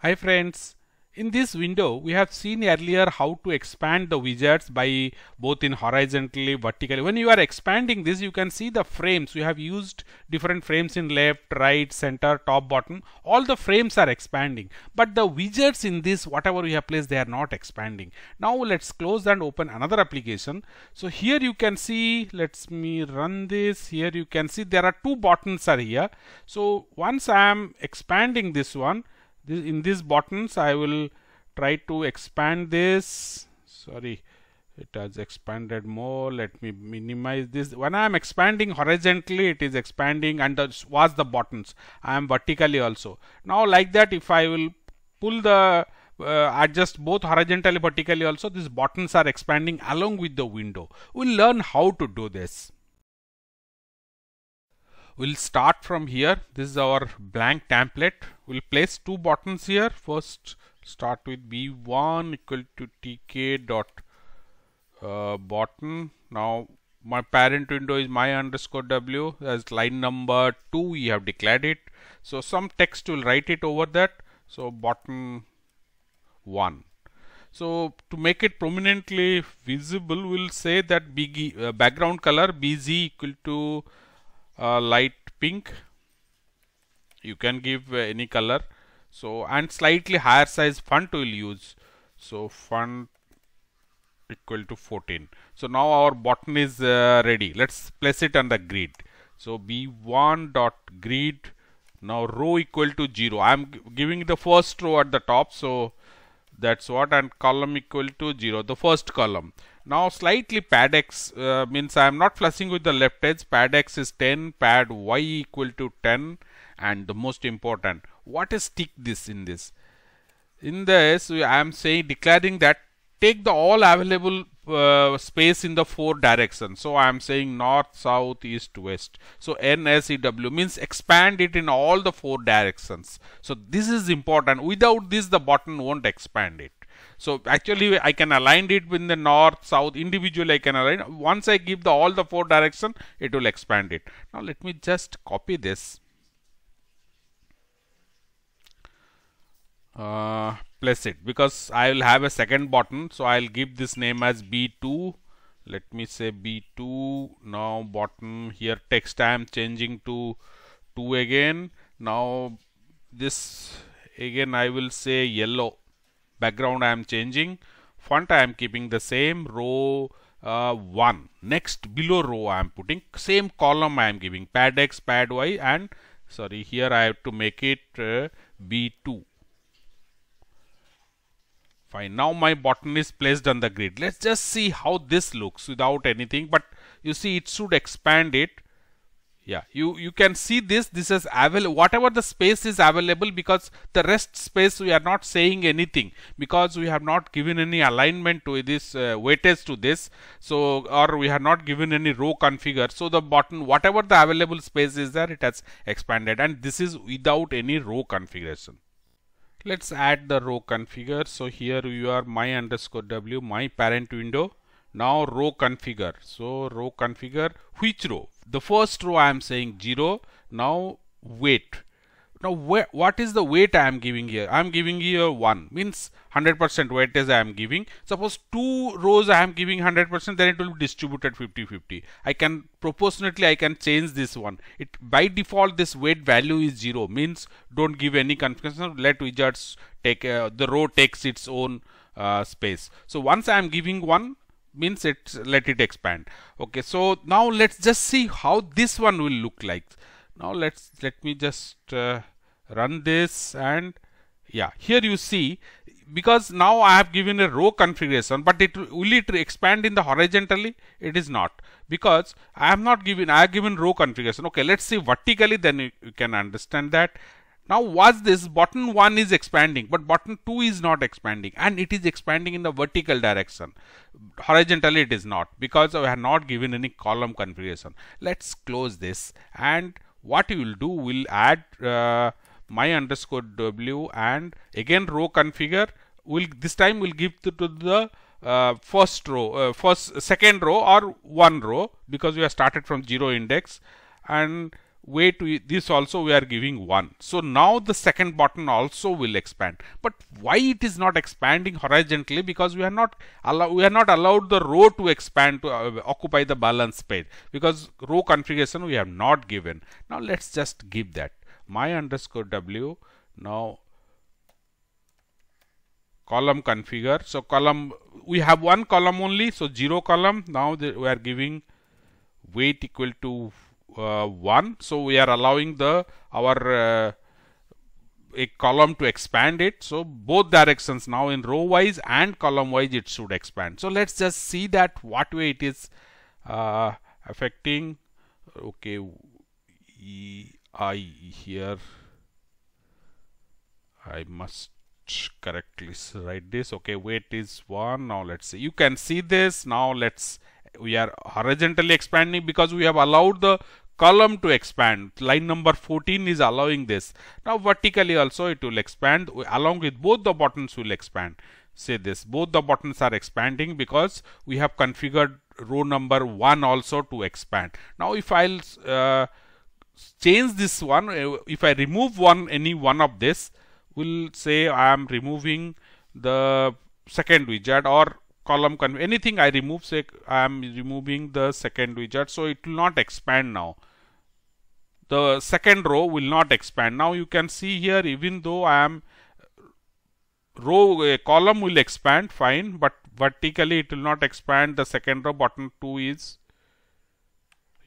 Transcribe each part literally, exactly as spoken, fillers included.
Hi friends, in this window we have seen earlier how to expand the widgets by both in horizontally, vertically. When you are expanding this, you can see the frames. We have used different frames in left, right, center, top, bottom. All the frames are expanding, but the widgets in this, whatever we have placed, they are not expanding. Now let's close and open another application. So here you can see, let's me run this. Here you can see there are two buttons are here. So once I am expanding this one, in these buttons I will try to expand this. Sorry, it has expanded more. Let me minimize this. When I am expanding horizontally, it is expanding and that was the buttons. I am vertically also. Now like that, if I will pull the Uh, adjust both horizontally, vertically also, these buttons are expanding along with the window. We'll learn how to do this. We'll start from here. This is our blank template. We'll place two buttons here. First, start with b one equal to tk dot uh, button. Now my parent window is my underscore w as line number two. We have declared it. So some text will write it over that. So button one. So to make it prominently visible, we'll say that bg, uh, background color bg equal to Uh, light pink. You can give uh, any color. So and slightly higher size font we'll use. So font equal to fourteen. So now our button is uh, ready. Let's place it on the grid. So b one dot grid. Now row equal to zero. I'm giving the first row at the top. So that's what, and column equal to zero, the first column. Now slightly pad x uh, means I am not flushing with the left edge. Pad x is ten, pad y equal to ten, and the most important, what is stick this in this? In this I am saying declaring that take the all available uh, space in the four directions. So I am saying north, south, east, west. So N S E W means expand it in all the four directions. So this is important. Without this, the button won't expand it. So actually I can align it with the north, south, individually I can align. Once I give the all the four direction, it will expand it. Now let me just copy this. Uh, place it because I will have a second button. So I'll give this name as b two. Let me say b two. Now button here text I am changing to two again. Now this again I will say yellow. Background I am changing, font I am keeping the same, row uh, one. Next below row I am putting same column I am giving pad x, pad y, and sorry, here I have to make it uh, b two. Fine, now my button is placed on the grid. Let's just see how this looks without anything, but you see it should expand it. Yeah, you, you can see this, this is available, whatever the space is available, because the rest space we are not saying anything because we have not given any alignment to this, uh, weightage to this, so or we have not given any row configure. So the button, whatever the available space is there, it has expanded, and this is without any row configuration. Let's add the row configure. So here you are my underscore w, my parent window. Now row configure. So row configure, which row? The first row I am saying zero. Now weight. Now wh what is the weight I am giving here? I am giving here one, means one hundred percent weightage I am giving. Suppose two rows I am giving one hundred percent, then it will be distributed fifty fifty. I can proportionately I can change this one. It by default this weight value is zero, means don't give any configuration. Let widgets take uh, the row takes its own uh, space. So once I am giving one, means it's let it expand. Okay, so now let's just see how this one will look like. Now let's let me just uh, run this, and yeah, here you see, because now I have given a row configuration, but it will it expand in the horizontally? It is not, because I have not given, I have given row configuration. Okay, let's see vertically, then you, you can understand that. Now watch this, button one is expanding, but button two is not expanding, and it is expanding in the vertical direction. Horizontally it is not, because I have not given any column configuration. Let's close this, and what you will do, will add uh, my underscore w, and again row configure. Will this time will give to, to the uh, first row, uh, first second row or one row, because we have started from zero index, and weight we, this also we are giving one. So now the second button also will expand. But why it is not expanding horizontally? Because we are not allow we are not allowed the row to expand to uh, occupy the balance page, because row configuration we have not given. Now let's just give that my underscore w. Now column configure. So column, we have one column only, so zero column. Now the, we are giving weight equal to uh, one. So we are allowing the our uh, a column to expand it. So both directions now, in row wise and column wise, it should expand. So let's just see that what way it is uh, affecting. Okay, e I here I must correctly write this. Okay, weight is one. Now let's see, you can see this. Now let's, we are horizontally expanding because we have allowed the column to expand. Line number fourteen is allowing this. Now vertically also it will expand, along with both the buttons will expand. Say this, both the buttons are expanding because we have configured row number one also to expand. Now if I'll uh, change this one, if I remove one, any one of this, will say I am removing the second widget or column con anything I remove, say I am removing the second widget, so it will not expand. Now the second row will not expand. Now you can see here, even though I am row uh, column will expand fine, but vertically it will not expand. The second row button two is,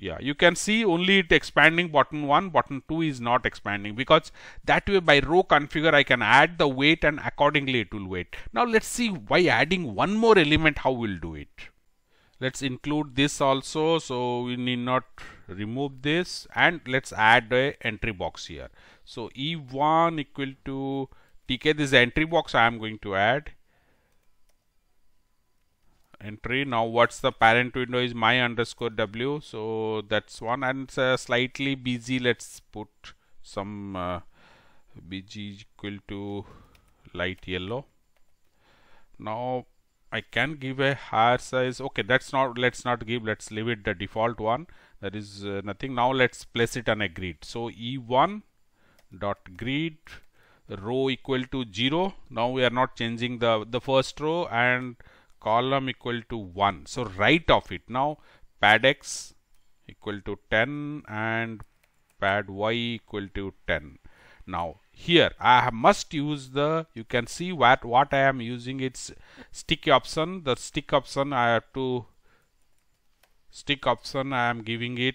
yeah, you can see only it expanding button one, button two is not expanding, because that way by row configure I can add the weight and accordingly it will weight. Now let's see by adding one more element how we'll do it. Let's include this also, so we need not remove this, and let's add a entry box here. So E one equal to T K, this is the entry box I am going to add. Entry. Now what's the parent window is my underscore w, so that's one, and uh, slightly bg, let's put some uh, bg equal to light yellow. Now I can give a higher size. Okay, that's not, let's not give, let's leave it the default one, that is uh, nothing. Now let's place it on a grid. So E one dot grid, row equal to zero. Now we are not changing the the first row, and column equal to one, so right of it. Now pad x equal to ten and pad y equal to ten. Now here I must use the, you can see what what I am using, it's sticky option. The stick option I have to, stick option I am giving it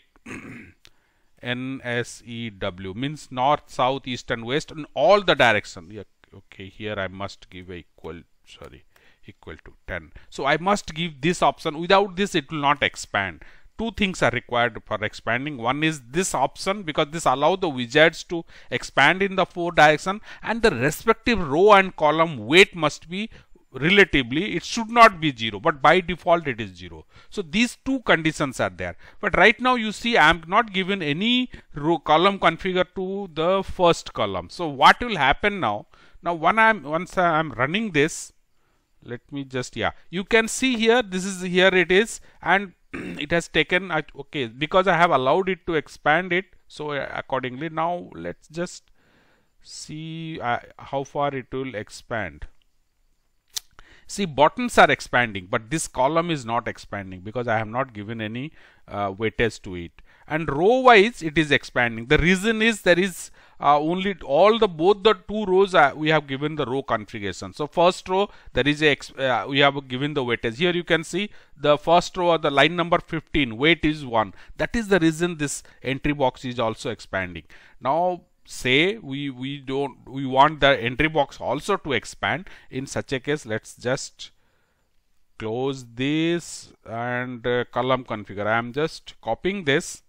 N S E W, means north, south, east and west in all the direction. Yeah, okay, here I must give a equal, sorry, equal to ten. So I must give this option. Without this it will not expand. Two things are required for expanding. One is this option, because this allows the widgets to expand in the four direction, and the respective row and column weight must be relatively, it should not be zero, but by default it is zero. So these two conditions are there. But right now you see I am not given any row column configure to the first column. So what will happen now? Now when I am, once I am running this, let me just, yeah, you can see here, this is, here it is, and it has taken, okay, because I have allowed it to expand it, so accordingly. Now let's just see uh, how far it will expand. See, buttons are expanding, but this column is not expanding because I have not given any uh, weightage to it. And row wise it is expanding. The reason is there is uh, only all the both the two rows uh, we have given the row configuration. So first row there is a uh, we have given the weightage. Here you can see the first row or the line number fifteen, weight is one. That is the reason this entry box is also expanding. Now say we we don't we want the entry box also to expand. In such a case, let's just close this and uh, column configure. I am just copying this,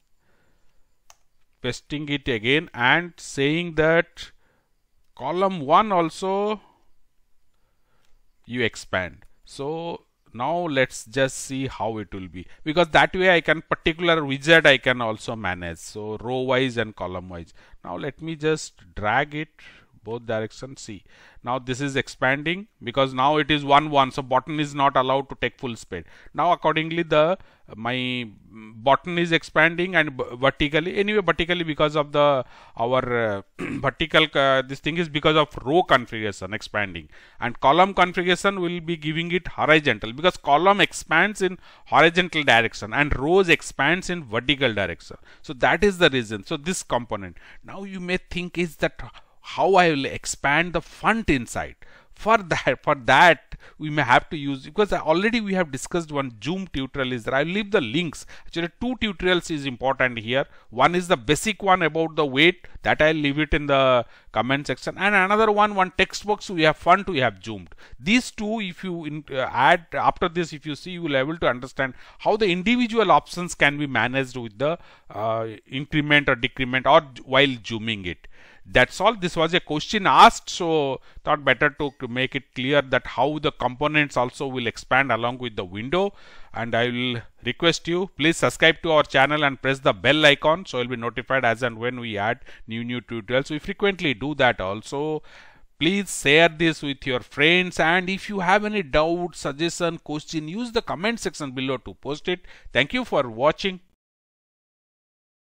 pasting it again, and saying that column one also you expand. So now let's just see how it will be, because that way I can particular widget I can also manage. So row wise and column wise. Now let me just drag it both direction C. Now this is expanding because now it is one one, so button is not allowed to take full spread. Now accordingly the my button is expanding and vertically, anyway vertically because of the our uh, vertical uh, this thing is because of row configuration expanding, and column configuration will be giving it horizontal because column expands in horizontal direction and rows expands in vertical direction. So that is the reason. So this component, now you may think is that how I will expand the font inside. For that, for that we may have to use, because already we have discussed one Zoom tutorial is there. I will leave the links. Actually two tutorials is important here. One is the basic one about the weight, that I will leave it in the comment section, and another one, one textbooks we have font we have zoomed. These two if you in, uh, add after this, if you see, you will be able to understand how the individual options can be managed with the uh, increment or decrement or while zooming it. That's all. This was a question asked, so thought better to make it clear that how the components also will expand along with the window. And I will request you, please subscribe to our channel and press the bell icon, so you'll be notified as and when we add new new tutorials. We frequently do that also. Please share this with your friends, and if you have any doubt, suggestion, question, use the comment section below to post it. Thank you for watching.